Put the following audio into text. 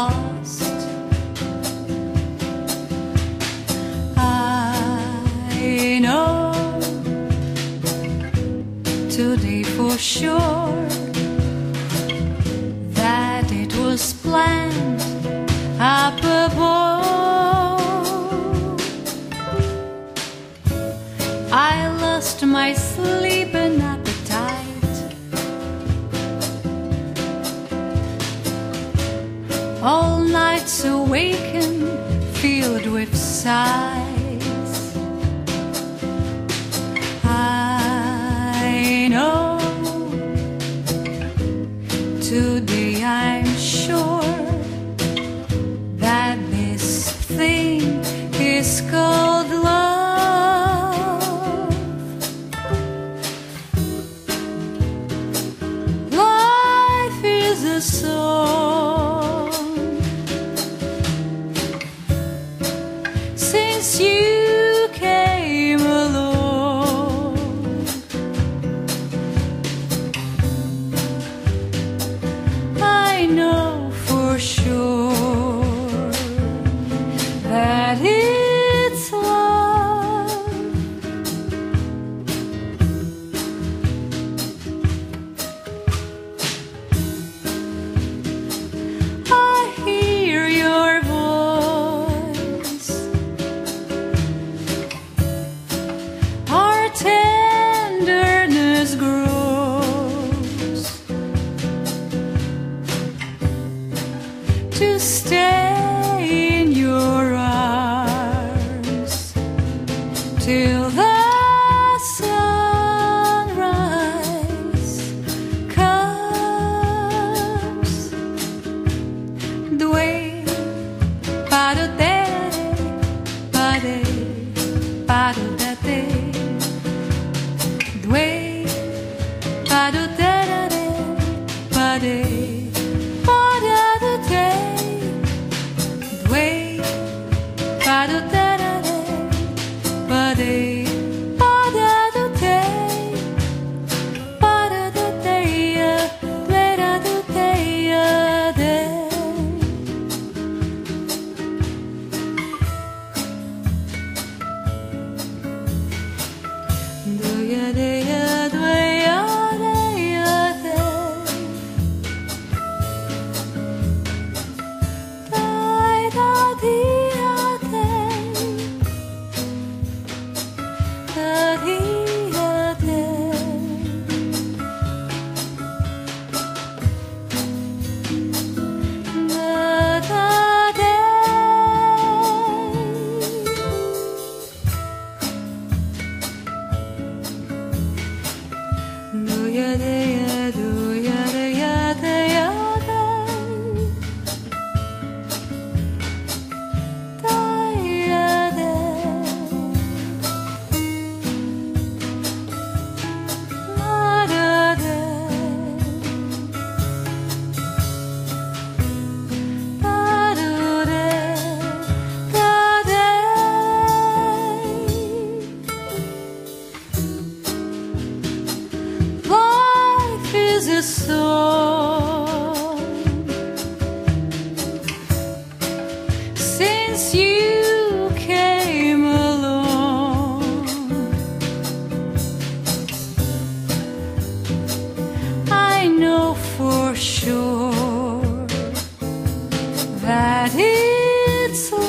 lost. I know today for sure that it was planned up above. I lost my sleep and all nights awaken, filled with sighs. I know today I'm sure that this thing is called love. Life is a song. Since you came along, I know for sure that it's love. I hear your voice. Tenderness grows to stay in your arms till the sunrise comes. Due para te way, padu terare, pade, padu te. Way, padu terare, pade, padu te, padu te, padu te, de. Do ya de? A song. Since you came along, I know for sure that it's love.